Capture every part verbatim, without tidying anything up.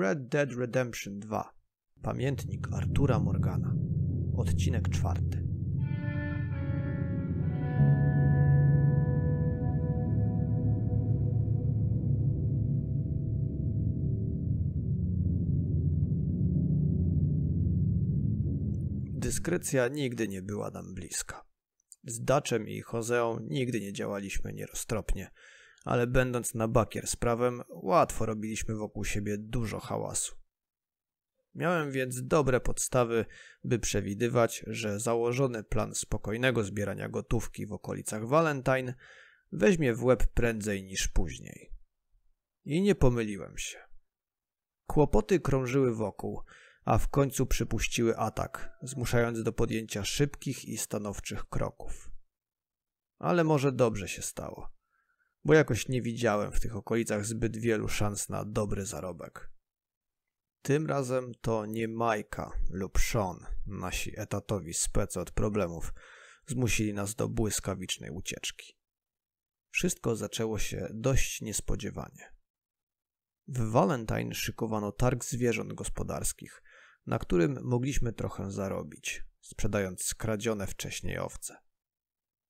Red Dead Redemption dwa. Pamiętnik Artura Morgana. Odcinek czwarty. Dyskrecja nigdy nie była nam bliska. Z Dutchem i Hoseą nigdy nie działaliśmy nieroztropnie, ale będąc na bakier z prawem, łatwo robiliśmy wokół siebie dużo hałasu. Miałem więc dobre podstawy, by przewidywać, że założony plan spokojnego zbierania gotówki w okolicach Valentine weźmie w łeb prędzej niż później. I nie pomyliłem się. Kłopoty krążyły wokół, a w końcu przypuściły atak, zmuszając do podjęcia szybkich i stanowczych kroków. Ale może dobrze się stało, bo jakoś nie widziałem w tych okolicach zbyt wielu szans na dobry zarobek. Tym razem to nie Majka lub Sean, nasi etatowi spec od problemów, zmusili nas do błyskawicznej ucieczki. Wszystko zaczęło się dość niespodziewanie. W Valentine szykowano targ zwierząt gospodarskich, na którym mogliśmy trochę zarobić, sprzedając skradzione wcześniej owce.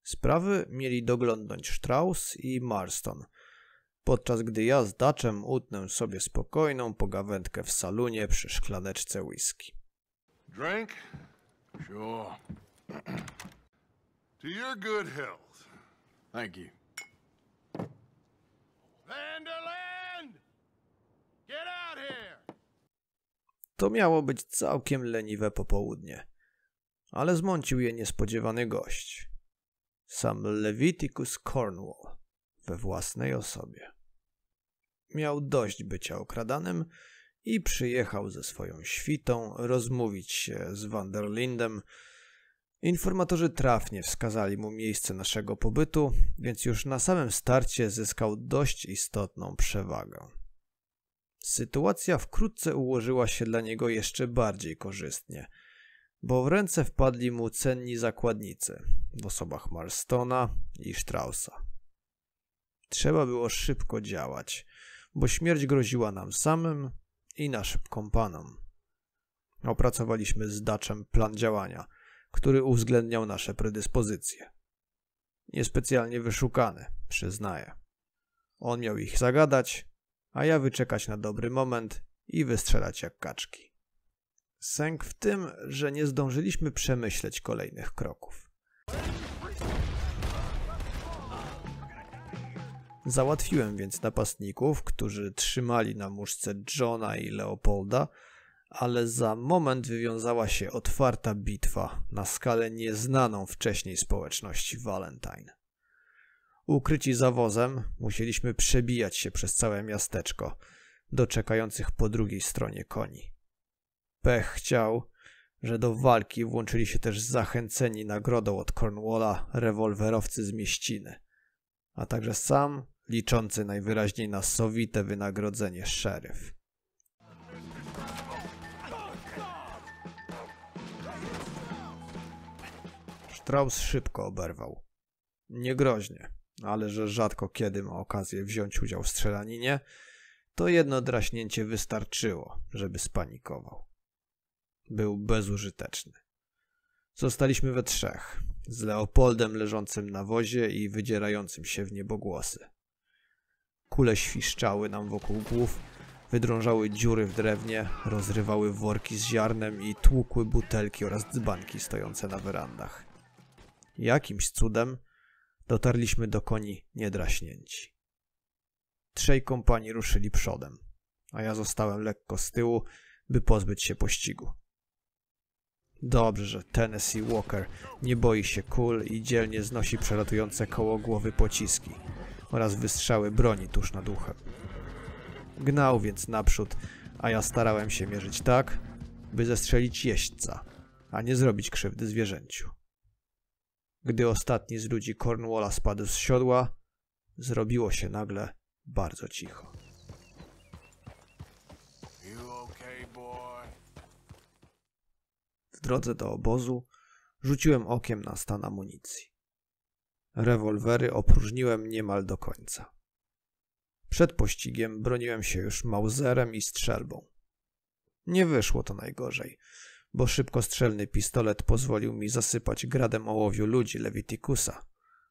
Sprawy mieli doglądnąć Strauss i Marston, podczas gdy ja z Dutchem utnę sobie spokojną pogawędkę w salunie przy szklaneczce whisky. Drink? Sure. To your good health. Thank you. Van der Linde! Get out here! To miało być całkiem leniwe popołudnie, ale zmącił je niespodziewany gość. Sam Leviticus Cornwall we własnej osobie. Miał dość bycia okradanym i przyjechał ze swoją świtą rozmówić się z van der Lindem. Informatorzy trafnie wskazali mu miejsce naszego pobytu, więc już na samym starcie zyskał dość istotną przewagę. Sytuacja wkrótce ułożyła się dla niego jeszcze bardziej korzystnie, bo w ręce wpadli mu cenni zakładnicy w osobach Marstona i Straussa. Trzeba było szybko działać, bo śmierć groziła nam samym i naszym kompanom. Opracowaliśmy z Dutchem plan działania, który uwzględniał nasze predyspozycje. Niespecjalnie wyszukany, przyznaję. On miał ich zagadać, a ja wyczekać na dobry moment i wystrzelać jak kaczki. Sęk w tym, że nie zdążyliśmy przemyśleć kolejnych kroków. Załatwiłem więc napastników, którzy trzymali na muszce Johna i Leopolda, ale za moment wywiązała się otwarta bitwa na skalę nieznaną wcześniej społeczności Valentine. Ukryci za wozem, musieliśmy przebijać się przez całe miasteczko do czekających po drugiej stronie koni. Pech chciał, że do walki włączyli się też zachęceni nagrodą od Cornwalla rewolwerowcy z mieściny, a także sam, liczący najwyraźniej na sowite wynagrodzenie szeryf. Strauss szybko oberwał. Niegroźnie, ale że rzadko kiedy ma okazję wziąć udział w strzelaninie, to jedno draśnięcie wystarczyło, żeby spanikował. Był bezużyteczny. Zostaliśmy we trzech, z Leopoldem leżącym na wozie i wydzierającym się w niebogłosy. Kule świszczały nam wokół głów, wydrążały dziury w drewnie, rozrywały worki z ziarnem i tłukły butelki oraz dzbanki stojące na werandach. Jakimś cudem dotarliśmy do koni niedraśnięci. Trzej kompanii ruszyli przodem, a ja zostałem lekko z tyłu, by pozbyć się pościgu. Dobrze, że Tennessee Walker nie boi się kul i dzielnie znosi przelatujące koło głowy pociski oraz wystrzały broni tuż nad uchem. Gnał więc naprzód, a ja starałem się mierzyć tak, by zestrzelić jeźdźca, a nie zrobić krzywdy zwierzęciu. Gdy ostatni z ludzi Cornwalla spadł z siodła, zrobiło się nagle bardzo cicho. W drodze do obozu rzuciłem okiem na stan amunicji. Rewolwery opróżniłem niemal do końca. Przed pościgiem broniłem się już mauzerem i strzelbą, Nie wyszło to najgorzej, bo szybkostrzelny pistolet pozwolił mi zasypać gradem ołowiu ludzi Lewitikusa,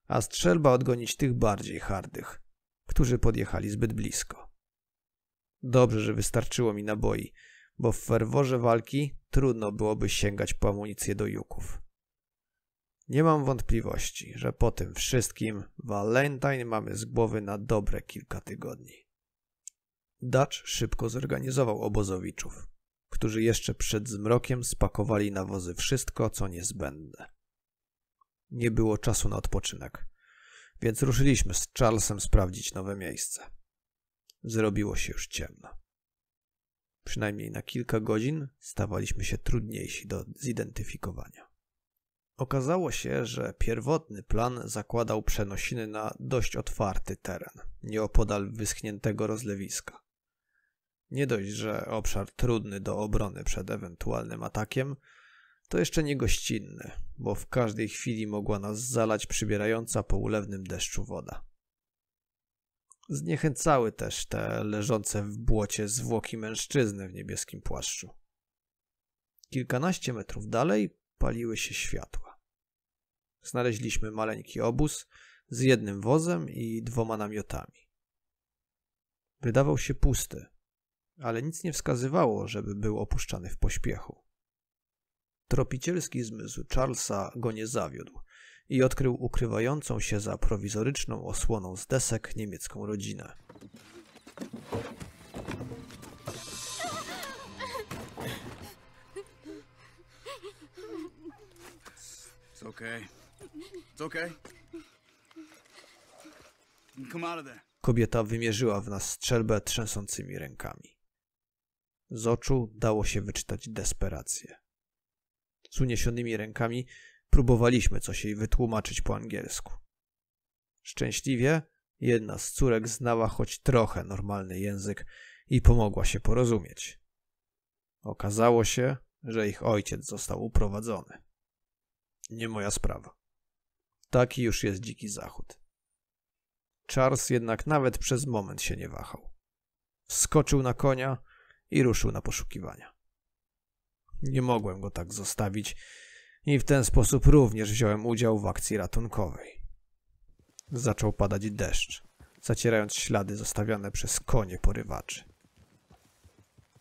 a strzelba odgonić tych bardziej hardych, którzy podjechali zbyt blisko. Dobrze, że wystarczyło mi naboi, bo w ferworze walki trudno byłoby sięgać po amunicję do juków. Nie mam wątpliwości, że po tym wszystkim Valentine mamy z głowy na dobre kilka tygodni. Dutch szybko zorganizował obozowiczów, którzy jeszcze przed zmrokiem spakowali na wozy wszystko, co niezbędne. Nie było czasu na odpoczynek, więc ruszyliśmy z Charlesem sprawdzić nowe miejsce. Zrobiło się już ciemno. Przynajmniej na kilka godzin stawaliśmy się trudniejsi do zidentyfikowania. Okazało się, że pierwotny plan zakładał przenosiny na dość otwarty teren, nieopodal wyschniętego rozlewiska. Nie dość, że obszar trudny do obrony przed ewentualnym atakiem, to jeszcze niegościnny, bo w każdej chwili mogła nas zalać przybierająca po ulewnym deszczu woda. Zniechęcały też te leżące w błocie zwłoki mężczyzny w niebieskim płaszczu. Kilkanaście metrów dalej paliły się światła. Znaleźliśmy maleńki obóz z jednym wozem i dwoma namiotami. Wydawał się pusty, ale nic nie wskazywało, żeby był opuszczany w pośpiechu. Tropicielski zmysł Charlesa go nie zawiódł i odkrył ukrywającą się za prowizoryczną osłoną z desek niemiecką rodzinę. It's okay. It's okay. Come out of there. Kobieta wymierzyła w nas strzelbę trzęsącymi rękami. Z oczu dało się wyczytać desperację. Z uniesionymi rękami próbowaliśmy coś jej wytłumaczyć po angielsku. Szczęśliwie jedna z córek znała choć trochę normalny język i pomogła się porozumieć. Okazało się, że ich ojciec został uprowadzony. Nie moja sprawa. Taki już jest Dziki Zachód. Charles jednak nawet przez moment się nie wahał. Wskoczył na konia i ruszył na poszukiwania. Nie mogłem go tak zostawić i w ten sposób również wziąłem udział w akcji ratunkowej. Zaczął padać deszcz, zacierając ślady zostawiane przez konie porywaczy.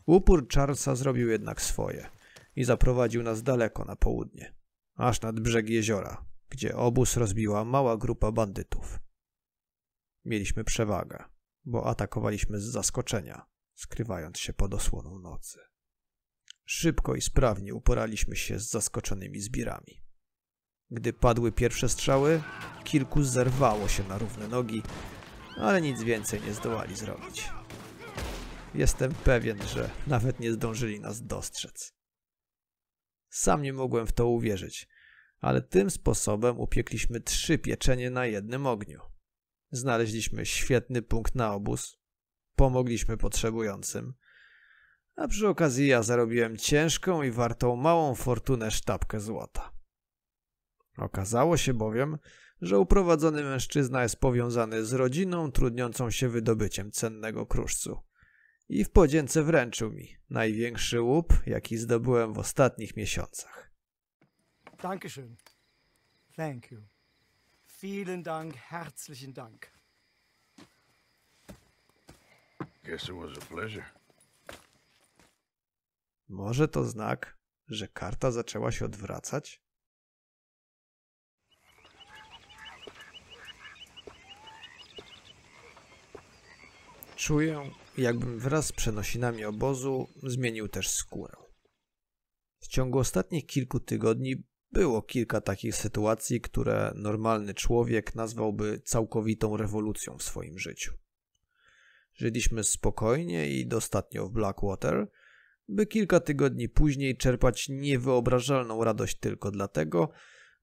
Upór Charlesa zrobił jednak swoje i zaprowadził nas daleko na południe, aż nad brzeg jeziora, gdzie obóz rozbiła mała grupa bandytów. Mieliśmy przewagę, bo atakowaliśmy z zaskoczenia, skrywając się pod osłoną nocy. Szybko i sprawnie uporaliśmy się z zaskoczonymi zbirami. Gdy padły pierwsze strzały, kilku zerwało się na równe nogi, ale nic więcej nie zdołali zrobić. Jestem pewien, że nawet nie zdążyli nas dostrzec. Sam nie mogłem w to uwierzyć, ale tym sposobem upiekliśmy trzy pieczenie na jednym ogniu. Znaleźliśmy świetny punkt na obóz, pomogliśmy potrzebującym, a przy okazji ja zarobiłem ciężką i wartą małą fortunę sztabkę złota. Okazało się bowiem, że uprowadzony mężczyzna jest powiązany z rodziną trudniącą się wydobyciem cennego kruszcu i w podzięce wręczył mi największy łup, jaki zdobyłem w ostatnich miesiącach. Dankeschön. Thank you. Vielen Dank, herzlichen Dank. Guess it was a pleasure. Może to znak, że karta zaczęła się odwracać? Czuję, jakbym wraz z przenosinami obozu zmienił też skórę. W ciągu ostatnich kilku tygodni było kilka takich sytuacji, które normalny człowiek nazwałby całkowitą rewolucją w swoim życiu. Żyliśmy spokojnie i dostatnio w Blackwater, by kilka tygodni później czerpać niewyobrażalną radość tylko dlatego,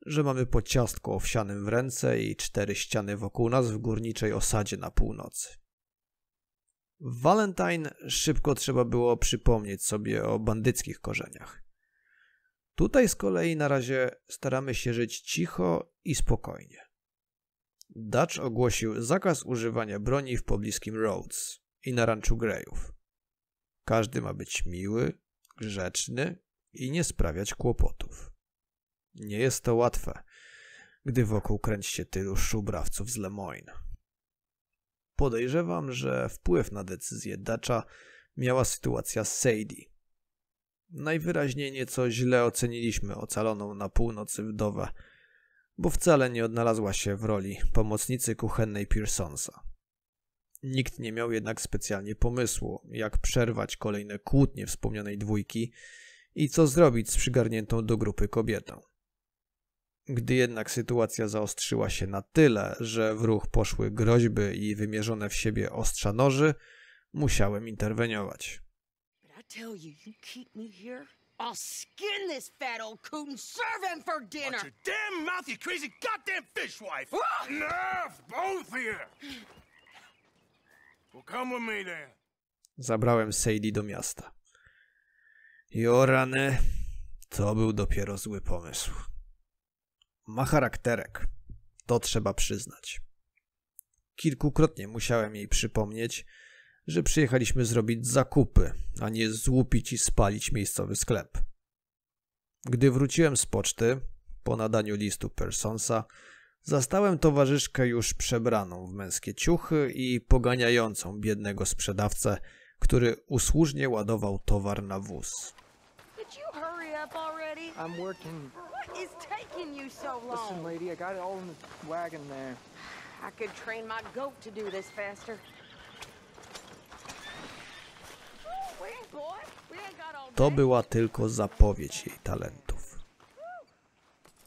że mamy po ciastku owsianym w ręce i cztery ściany wokół nas w górniczej osadzie na północy. W Valentine szybko trzeba było przypomnieć sobie o bandyckich korzeniach. Tutaj z kolei na razie staramy się żyć cicho i spokojnie. Dutch ogłosił zakaz używania broni w pobliskim Roads i na ranczu Grayów. Każdy ma być miły, grzeczny i nie sprawiać kłopotów. Nie jest to łatwe, gdy wokół kręci się tylu szubrawców z Lemoyne. Podejrzewam, że wpływ na decyzję Dutcha miała sytuacja Sadie. Najwyraźniej nieco źle oceniliśmy ocaloną na północy wdowę, bo wcale nie odnalazła się w roli pomocnicy kuchennej Pearsonsa. Nikt nie miał jednak specjalnie pomysłu, jak przerwać kolejne kłótnie wspomnianej dwójki i co zrobić z przygarniętą do grupy kobietą. Gdy jednak sytuacja zaostrzyła się na tyle, że w ruch poszły groźby i wymierzone w siebie ostrza noży, musiałem interweniować. Zabrałem Sadie do miasta. I o rany, to był dopiero zły pomysł. Ma charakterek, to trzeba przyznać. Kilkukrotnie musiałem jej przypomnieć, że przyjechaliśmy zrobić zakupy, a nie złupić i spalić miejscowy sklep. Gdy wróciłem z poczty, po nadaniu listu Pearsonsa, zastałem towarzyszkę już przebraną w męskie ciuchy i poganiającą biednego sprzedawcę, który usłużnie ładował towar na wóz. To była tylko zapowiedź jej talentów.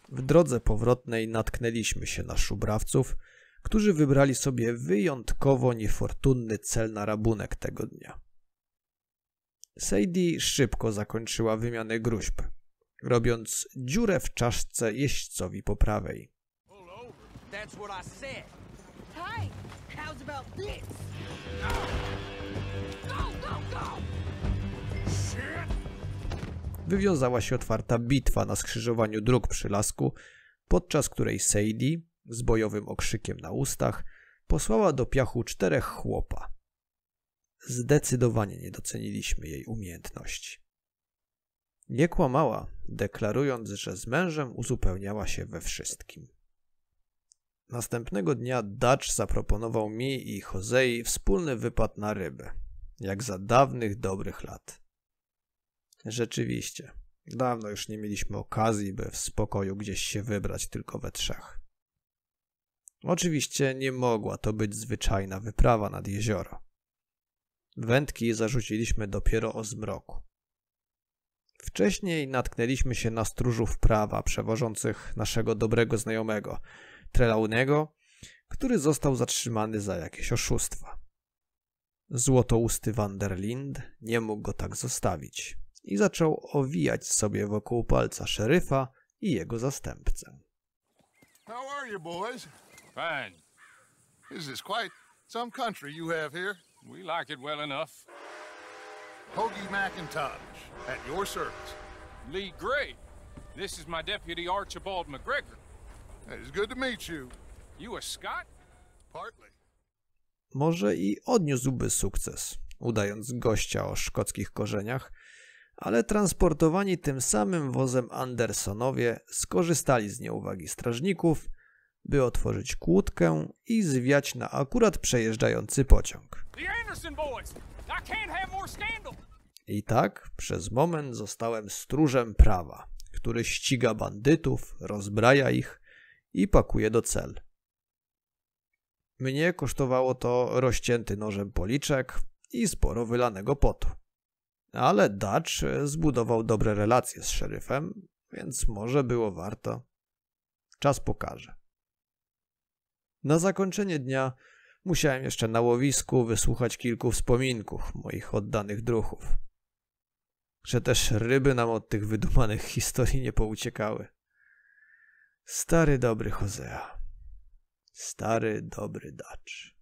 W drodze powrotnej natknęliśmy się na szubrawców, którzy wybrali sobie wyjątkowo niefortunny cel na rabunek tego dnia. Sadie szybko zakończyła wymianę gruźb, robiąc dziurę w czaszce jeźdźcowi po prawej. Wywiązała się otwarta bitwa na skrzyżowaniu dróg przy lasku, podczas której Sadie, z bojowym okrzykiem na ustach, posłała do piachu czterech chłopa. Zdecydowanie nie doceniliśmy jej umiejętności. Nie kłamała, deklarując, że z mężem uzupełniała się we wszystkim. Następnego dnia Dutch zaproponował mi i Hosei wspólny wypad na ryby, jak za dawnych, dobrych lat. Rzeczywiście, dawno już nie mieliśmy okazji, by w spokoju gdzieś się wybrać tylko we trzech. Oczywiście nie mogła to być zwyczajna wyprawa nad jezioro. Wędki zarzuciliśmy dopiero o zmroku. Wcześniej natknęliśmy się na stróżów prawa przewożących naszego dobrego znajomego, Trelaunego, który został zatrzymany za jakieś oszustwa. Złotousty van der Linde nie mógł go tak zostawić i zaczął owijać sobie wokół palca szeryfa i jego zastępcę. How are you boys? Fine. This is quite some country you have here. We like it well enough. Hoagie McIntosh, at your service. Lee Gray, this is my deputy Archibald McGregor. It's good to meet you. You a Scot? Partly. Może i odniósłby sukces, udając gościa o szkockich korzeniach, ale transportowani tym samym wozem Andersonowie skorzystali z nieuwagi strażników, by otworzyć kłódkę i zwiać na akurat przejeżdżający pociąg. I tak przez moment zostałem stróżem prawa, który ściga bandytów, rozbraja ich i pakuje do cel. Mnie kosztowało to rozcięty nożem policzek i sporo wylanego potu. Ale Dutch zbudował dobre relacje z szeryfem, więc może było warto. Czas pokaże. Na zakończenie dnia musiałem jeszcze na łowisku wysłuchać kilku wspominków moich oddanych druchów. Że też ryby nam od tych wydumanych historii nie pouciekały. Stary dobry Hosea. Stary dobry Dutch.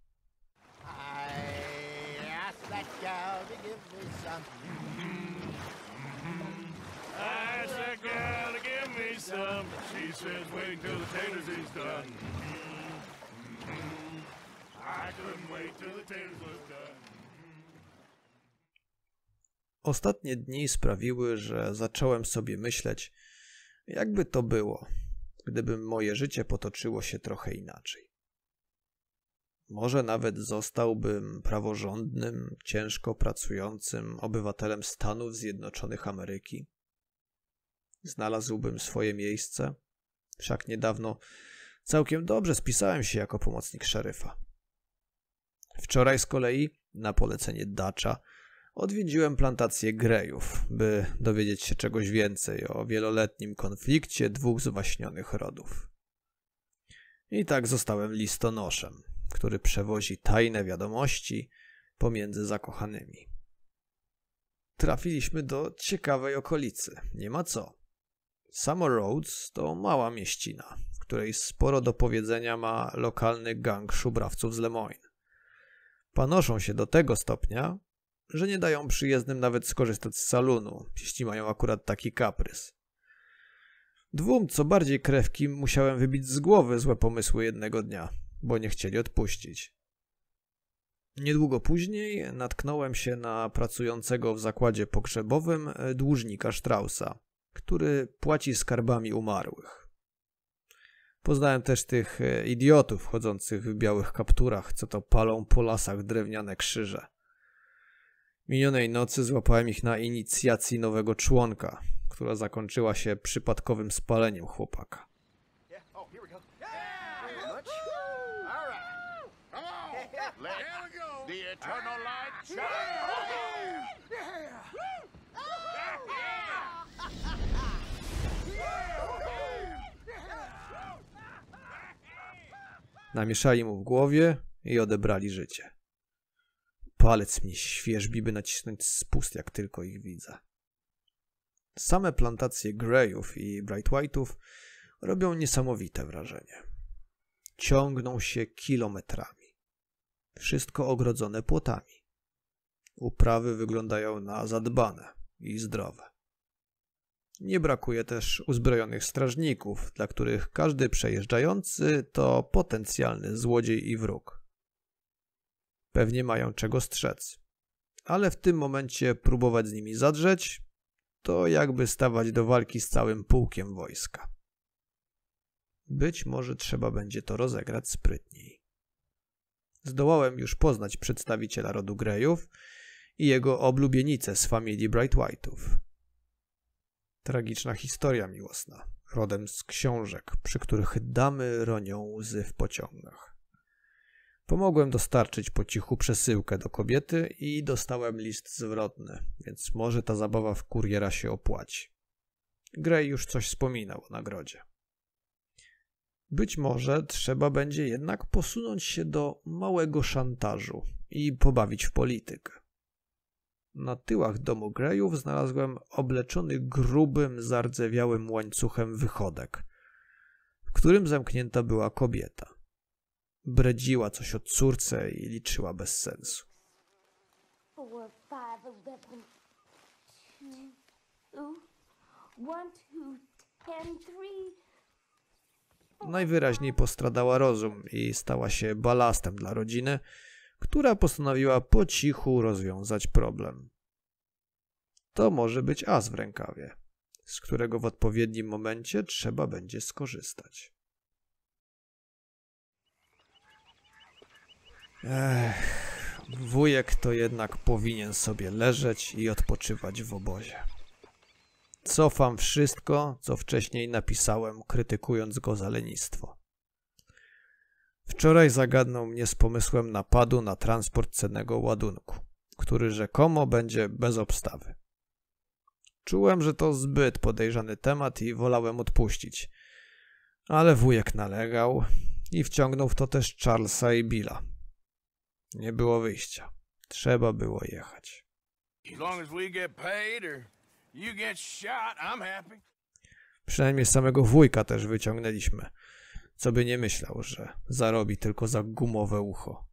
Ostatnie dni sprawiły, że zacząłem sobie myśleć, jakby to było, gdyby moje życie potoczyło się trochę inaczej. Może nawet zostałbym praworządnym, ciężko pracującym obywatelem Stanów Zjednoczonych Ameryki. Znalazłbym swoje miejsce, wszak niedawno całkiem dobrze spisałem się jako pomocnik szeryfa. Wczoraj z kolei, na polecenie Dutcha, odwiedziłem plantację Grayów, by dowiedzieć się czegoś więcej o wieloletnim konflikcie dwóch zwaśnionych rodów. I tak zostałem listonoszem, który przewozi tajne wiadomości pomiędzy zakochanymi. Trafiliśmy do ciekawej okolicy, nie ma co. Summer Roads to mała mieścina, w której sporo do powiedzenia ma lokalny gang szubrawców z Lemoyne. Panoszą się do tego stopnia, że nie dają przyjezdnym nawet skorzystać z salonu, jeśli mają akurat taki kaprys. Dwóm, co bardziej krewkim, musiałem wybić z głowy złe pomysły jednego dnia, bo nie chcieli odpuścić. Niedługo później natknąłem się na pracującego w zakładzie pogrzebowym dłużnika Straussa, który płaci skarbami umarłych. Poznałem też tych idiotów chodzących w białych kapturach, co to palą po lasach drewniane krzyże. Minionej nocy złapałem ich na inicjacji nowego członka, która zakończyła się przypadkowym spaleniem chłopaka. Namieszali mu w głowie i odebrali życie. Palec mnie świerzbi, by nacisnąć spust, jak tylko ich widzę. Same plantacje Grayów i Braithwaite'ów robią niesamowite wrażenie. Ciągną się kilometrami. Wszystko ogrodzone płotami. Uprawy wyglądają na zadbane i zdrowe. Nie brakuje też uzbrojonych strażników, dla których każdy przejeżdżający to potencjalny złodziej i wróg. Pewnie mają czego strzec, ale w tym momencie próbować z nimi zadrzeć to jakby stawać do walki z całym pułkiem wojska. Być może trzeba będzie to rozegrać sprytniej. Zdołałem już poznać przedstawiciela rodu Grayów i jego oblubienicę z familii Braithwaite'ów. Tragiczna historia miłosna, rodem z książek, przy których damy ronią łzy w pociągach. Pomogłem dostarczyć po cichu przesyłkę do kobiety i dostałem list zwrotny, więc może ta zabawa w kuriera się opłaci. Gray już coś wspominał o nagrodzie. Być może trzeba będzie jednak posunąć się do małego szantażu i pobawić w politykę. Na tyłach domu Grayów znalazłem obleczony grubym, zardzewiałym łańcuchem wychodek, w którym zamknięta była kobieta. Bredziła coś o córce i liczyła bez sensu. Najwyraźniej postradała rozum i stała się balastem dla rodziny, która postanowiła po cichu rozwiązać problem. To może być as w rękawie, z którego w odpowiednim momencie trzeba będzie skorzystać. Ech, wujek to jednak powinien sobie leżeć i odpoczywać w obozie. Cofam wszystko, co wcześniej napisałem, krytykując go za lenistwo. Wczoraj zagadnął mnie z pomysłem napadu na transport cennego ładunku, który rzekomo będzie bez obstawy. Czułem, że to zbyt podejrzany temat i wolałem odpuścić, ale wujek nalegał i wciągnął w to też Charlesa i Billa. Nie było wyjścia. Trzeba było jechać. Przynajmniej samego wujka też wyciągnęliśmy, co by nie myślał, że zarobi tylko za gumowe ucho.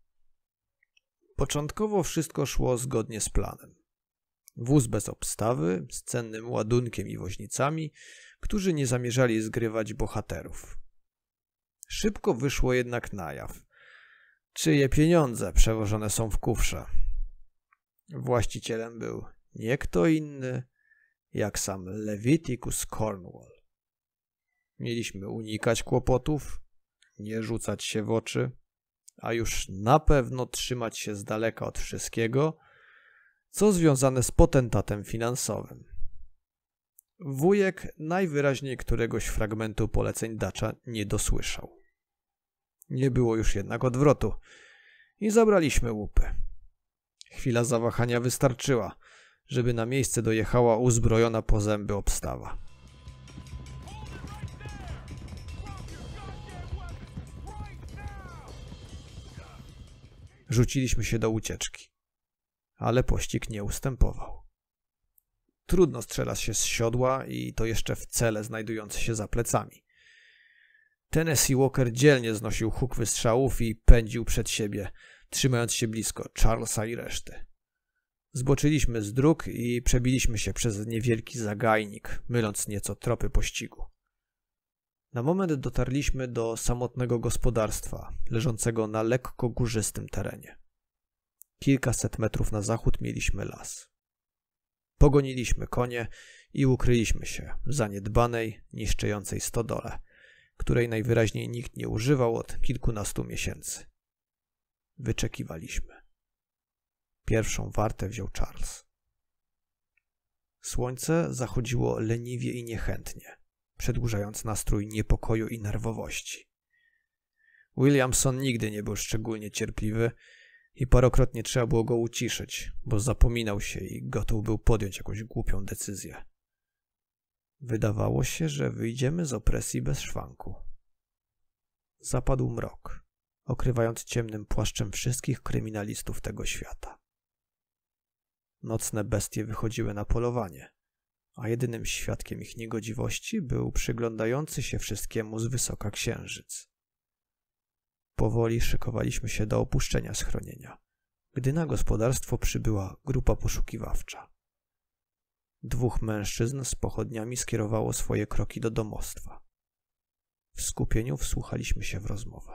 Początkowo wszystko szło zgodnie z planem. Wóz bez obstawy, z cennym ładunkiem i woźnicami, którzy nie zamierzali zgrywać bohaterów. Szybko wyszło jednak na jaw, czyje pieniądze przewożone są w kufrze. Właścicielem był nie kto inny jak sam Leviticus Cornwall. Mieliśmy unikać kłopotów, nie rzucać się w oczy, a już na pewno trzymać się z daleka od wszystkiego, co związane z potentatem finansowym. Wujek najwyraźniej któregoś fragmentu poleceń Dutcha nie dosłyszał. Nie było już jednak odwrotu i zabraliśmy łupy. Chwila zawahania wystarczyła, żeby na miejsce dojechała uzbrojona po zęby obstawa. Rzuciliśmy się do ucieczki, ale pościg nie ustępował. Trudno strzelać się z siodła i to jeszcze w cele znajdujące się za plecami. Tennessee Walker dzielnie znosił huk wystrzałów i pędził przed siebie, trzymając się blisko Charlesa i reszty. Zboczyliśmy z dróg i przebiliśmy się przez niewielki zagajnik, myląc nieco tropy pościgu. Na moment dotarliśmy do samotnego gospodarstwa, leżącego na lekko górzystym terenie. Kilkaset metrów na zachód mieliśmy las. Pogoniliśmy konie i ukryliśmy się w zaniedbanej, niszczejącej stodole, której najwyraźniej nikt nie używał od kilkunastu miesięcy. Wyczekiwaliśmy. Pierwszą wartę wziął Charles. Słońce zachodziło leniwie i niechętnie, przedłużając nastrój niepokoju i nerwowości. Williamson nigdy nie był szczególnie cierpliwy i parokrotnie trzeba było go uciszyć, bo zapominał się i gotów był podjąć jakąś głupią decyzję. Wydawało się, że wyjdziemy z opresji bez szwanku. Zapadł mrok, okrywając ciemnym płaszczem wszystkich kryminalistów tego świata. Nocne bestie wychodziły na polowanie, a jedynym świadkiem ich niegodziwości był przyglądający się wszystkiemu z wysoka księżyc. Powoli szykowaliśmy się do opuszczenia schronienia, gdy na gospodarstwo przybyła grupa poszukiwawcza. Dwóch mężczyzn z pochodniami skierowało swoje kroki do domostwa. W skupieniu wsłuchaliśmy się w rozmowę.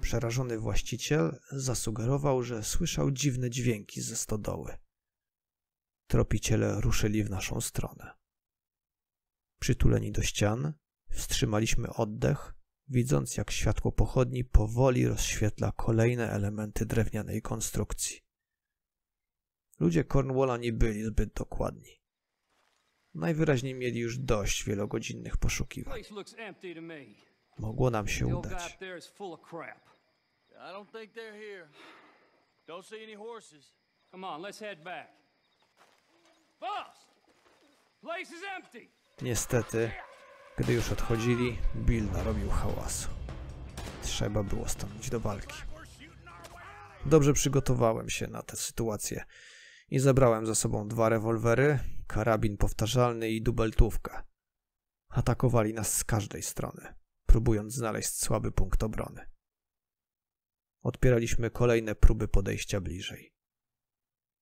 Przerażony właściciel zasugerował, że słyszał dziwne dźwięki ze stodoły. Tropiciele ruszyli w naszą stronę. Przytuleni do ścian, wstrzymaliśmy oddech, widząc jak światło pochodni powoli rozświetla kolejne elementy drewnianej konstrukcji. Ludzie Cornwalla nie byli zbyt dokładni. Najwyraźniej mieli już dość wielogodzinnych poszukiwań. Mogło nam się udać. Niestety, gdy już odchodzili, Bill narobił hałasu. Trzeba było stanąć do walki. Dobrze przygotowałem się na tę sytuację i zabrałem ze sobą dwa rewolwery, karabin powtarzalny i dubeltówkę. Atakowali nas z każdej strony, próbując znaleźć słaby punkt obrony. Odpieraliśmy kolejne próby podejścia bliżej.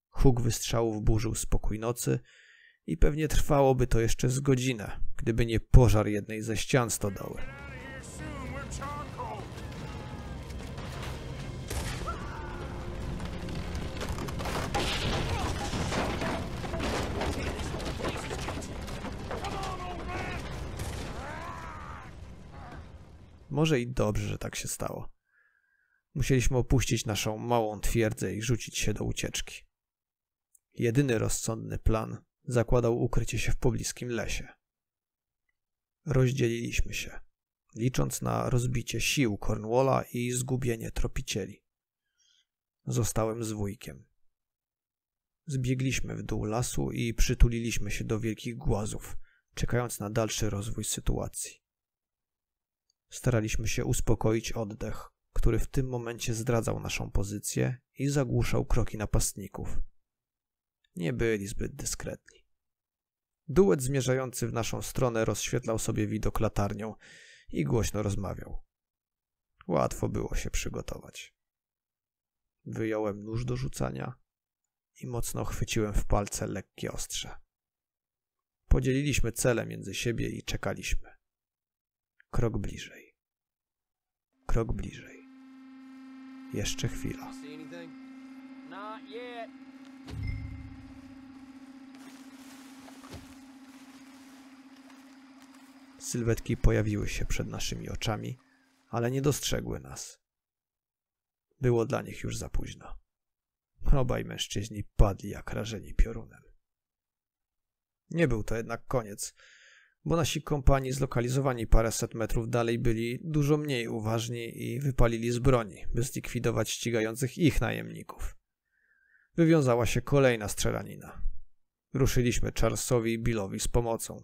Huk wystrzałów burzył spokój nocy i pewnie trwałoby to jeszcze z godzinę, gdyby nie pożar jednej ze ścian stodoły. Może i dobrze, że tak się stało. Musieliśmy opuścić naszą małą twierdzę i rzucić się do ucieczki. Jedyny rozsądny plan zakładał ukrycie się w pobliskim lesie. Rozdzieliliśmy się, licząc na rozbicie sił Cornwalla i zgubienie tropicieli. Zostałem z wujkiem. Zbiegliśmy w dół lasu i przytuliliśmy się do wielkich głazów, czekając na dalszy rozwój sytuacji. Staraliśmy się uspokoić oddech, który w tym momencie zdradzał naszą pozycję i zagłuszał kroki napastników. Nie byli zbyt dyskretni. Duet zmierzający w naszą stronę rozświetlał sobie widok latarnią i głośno rozmawiał. Łatwo było się przygotować. Wyjąłem nóż do rzucania i mocno chwyciłem w palce lekkie ostrze. Podzieliliśmy cele między siebie i czekaliśmy. Krok bliżej. Krok bliżej. Jeszcze chwila. Sylwetki pojawiły się przed naszymi oczami, ale nie dostrzegły nas. Było dla nich już za późno. Obaj mężczyźni padli jak rażeni piorunem. Nie był to jednak koniec, bo nasi kompani zlokalizowani paręset metrów dalej byli dużo mniej uważni i wypalili z broni, by zlikwidować ścigających ich najemników. Wywiązała się kolejna strzelanina. Ruszyliśmy Charlesowi i Billowi z pomocą.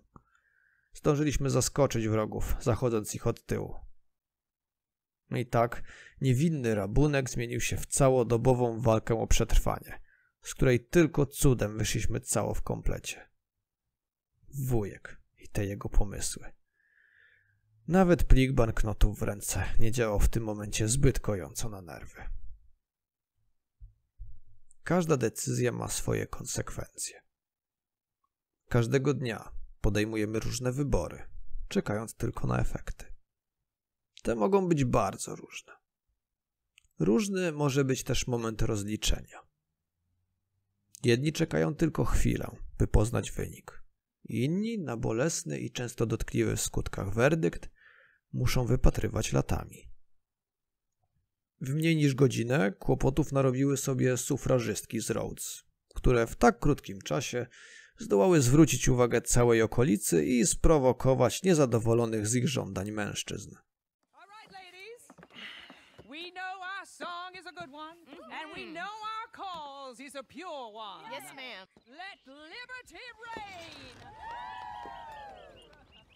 Zdążyliśmy zaskoczyć wrogów, zachodząc ich od tyłu. I tak niewinny rabunek zmienił się w całodobową walkę o przetrwanie, z której tylko cudem wyszliśmy cało w komplecie. Wujek i te jego pomysły. Nawet plik banknotów w ręce nie działał w tym momencie zbyt kojąco na nerwy. Każda decyzja ma swoje konsekwencje. Każdego dnia podejmujemy różne wybory, czekając tylko na efekty. Te mogą być bardzo różne. Różny może być też moment rozliczenia. Jedni czekają tylko chwilę, by poznać wynik. Inni, na bolesny i często dotkliwy w skutkach werdykt, muszą wypatrywać latami. W mniej niż godzinę kłopotów narobiły sobie sufrażystki z Rhodes, które w tak krótkim czasie zdołały zwrócić uwagę całej okolicy i sprowokować niezadowolonych z ich żądań mężczyzn.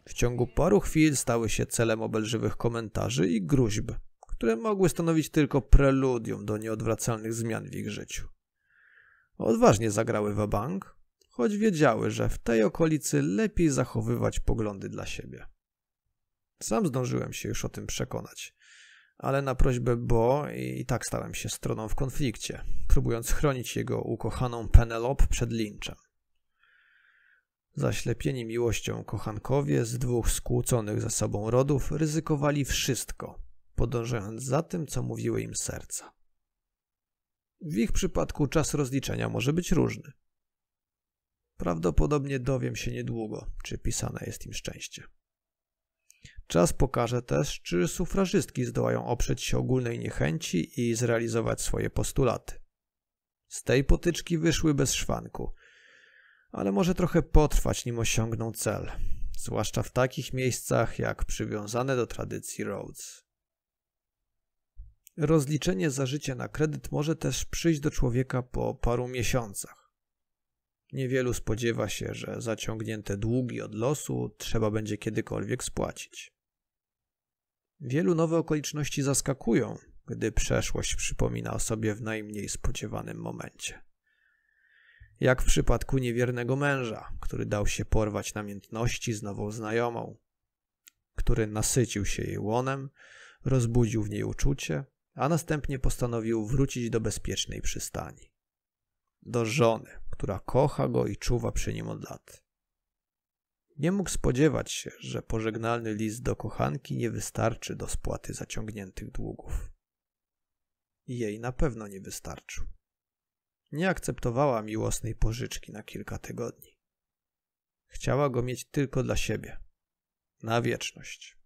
W ciągu paru chwil stały się celem obelżywych komentarzy i gruźb, które mogły stanowić tylko preludium do nieodwracalnych zmian w ich życiu. Odważnie zagrały wabank, choć wiedziały, że w tej okolicy lepiej zachowywać poglądy dla siebie. Sam zdążyłem się już o tym przekonać, ale na prośbę Bo i tak stałem się stroną w konflikcie, próbując chronić jego ukochaną Penelope przed linczem. Zaślepieni miłością kochankowie z dwóch skłóconych ze sobą rodów ryzykowali wszystko, podążając za tym, co mówiły im serca. W ich przypadku czas rozliczenia może być różny. Prawdopodobnie dowiem się niedługo, czy pisane jest im szczęście. Czas pokaże też, czy sufrażystki zdołają oprzeć się ogólnej niechęci i zrealizować swoje postulaty. Z tej potyczki wyszły bez szwanku, ale może trochę potrwać, nim osiągną cel, zwłaszcza w takich miejscach jak przywiązane do tradycji Rhodes. Rozliczenie za życie na kredyt może też przyjść do człowieka po paru miesiącach. Niewielu spodziewa się, że zaciągnięte długi od losu trzeba będzie kiedykolwiek spłacić. Wielu nowe okoliczności zaskakują, gdy przeszłość przypomina o sobie w najmniej spodziewanym momencie. Jak w przypadku niewiernego męża, który dał się porwać namiętności z nową znajomą, który nasycił się jej łonem, rozbudził w niej uczucie, a następnie postanowił wrócić do bezpiecznej przystani. Do żony, która kocha go i czuwa przy nim od lat. Nie mógł spodziewać się, że pożegnalny list do kochanki nie wystarczy do spłaty zaciągniętych długów. Jej na pewno nie wystarczył. Nie akceptowała miłosnej pożyczki na kilka tygodni. Chciała go mieć tylko dla siebie. Na wieczność.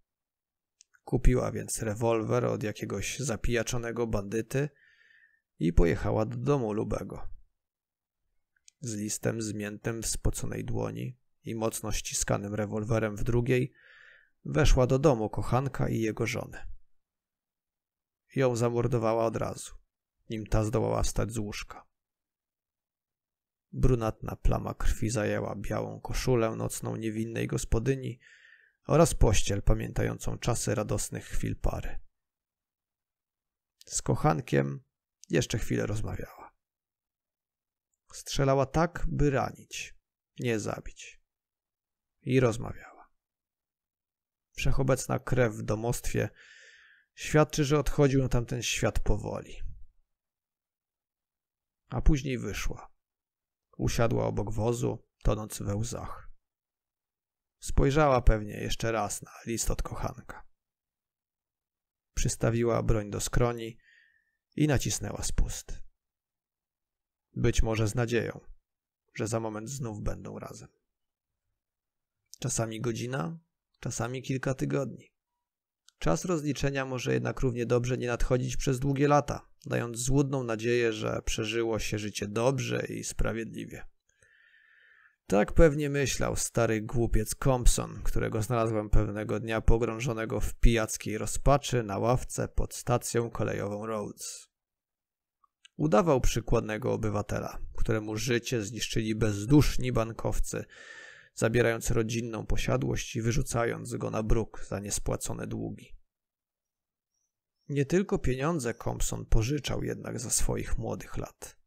Kupiła więc rewolwer od jakiegoś zapijaczonego bandyty i pojechała do domu lubego. Z listem zmiętym w spoconej dłoni i mocno ściskanym rewolwerem w drugiej weszła do domu kochanka i jego żony. Ją zamordowała od razu, nim ta zdołała wstać z łóżka. Brunatna plama krwi zajęła białą koszulę nocną niewinnej gospodyni oraz pościel pamiętającą czasy radosnych chwil pary. Z kochankiem jeszcze chwilę rozmawiała. Strzelała tak, by ranić, nie zabić. I rozmawiała. Wszechobecna krew w domostwie świadczy, że odchodził na tamten świat powoli. A później wyszła, Usiadła obok wozu, tonąc we łzach. Spojrzała pewnie jeszcze raz na list od kochanka. Przystawiła broń do skroni i nacisnęła spust. Być może z nadzieją, że za moment znów będą razem. Czasami godzina, czasami kilka tygodni. Czas rozliczenia może jednak równie dobrze nie nadchodzić przez długie lata, dając złudną nadzieję, że przeżyło się życie dobrze i sprawiedliwie. Tak pewnie myślał stary głupiec Compson, którego znalazłem pewnego dnia pogrążonego w pijackiej rozpaczy na ławce pod stacją kolejową Roads. Udawał przykładnego obywatela, któremu życie zniszczyli bezduszni bankowcy, zabierając rodzinną posiadłość i wyrzucając go na bruk za niespłacone długi. Nie tylko pieniądze Compson pożyczał jednak za swoich młodych lat.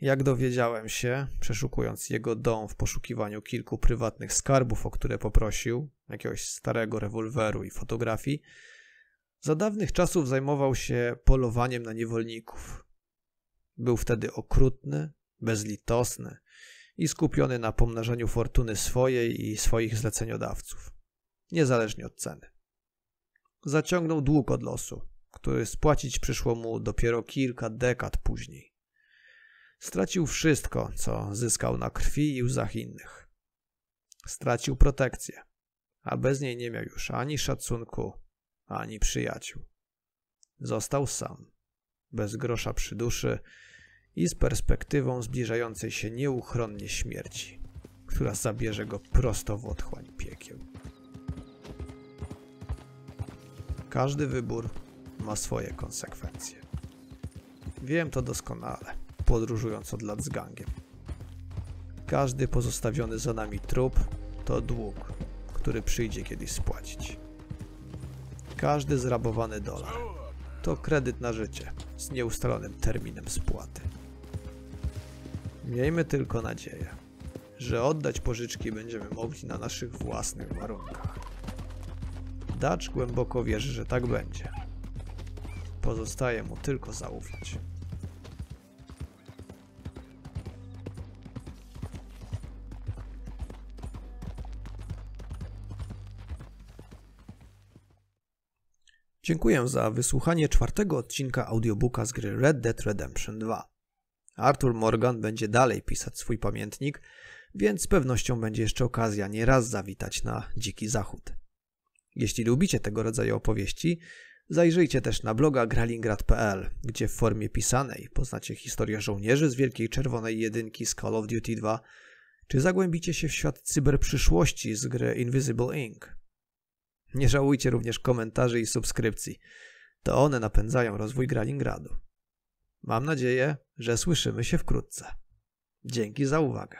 Jak dowiedziałem się, przeszukując jego dom w poszukiwaniu kilku prywatnych skarbów, o które poprosił, jakiegoś starego rewolweru i fotografii, za dawnych czasów zajmował się polowaniem na niewolników. Był wtedy okrutny, bezlitosny i skupiony na pomnażaniu fortuny swojej i swoich zleceniodawców, niezależnie od ceny. Zaciągnął dług od losu, który spłacić przyszło mu dopiero kilka dekad później. Stracił wszystko, co zyskał na krwi i łzach innych. Stracił protekcję, a bez niej nie miał już ani szacunku, ani przyjaciół. Został sam, bez grosza przy duszy i z perspektywą zbliżającej się nieuchronnie śmierci, która zabierze go prosto w otchłań piekieł. Każdy wybór ma swoje konsekwencje. Wiem to doskonale, podróżując od lat z gangiem. Każdy pozostawiony za nami trup to dług, który przyjdzie kiedyś spłacić. Każdy zrabowany dolar to kredyt na życie z nieustalonym terminem spłaty. Miejmy tylko nadzieję, że oddać pożyczki będziemy mogli na naszych własnych warunkach. Dutch głęboko wierzy, że tak będzie. Pozostaje mu tylko zaufać. Dziękuję za wysłuchanie czwartego odcinka audiobooka z gry Red Dead Redemption dwa. Arthur Morgan będzie dalej pisać swój pamiętnik, więc z pewnością będzie jeszcze okazja nieraz zawitać na Dziki Zachód. Jeśli lubicie tego rodzaju opowieści, zajrzyjcie też na bloga gralingrad kropka p l, gdzie w formie pisanej poznacie historię żołnierzy z Wielkiej Czerwonej Jedynki z Call of Duty dwa, czy zagłębicie się w świat cyberprzyszłości z gry Invisible Inc. Nie żałujcie również komentarzy i subskrypcji. To one napędzają rozwój Gralingradu. Mam nadzieję, że słyszymy się wkrótce. Dzięki za uwagę.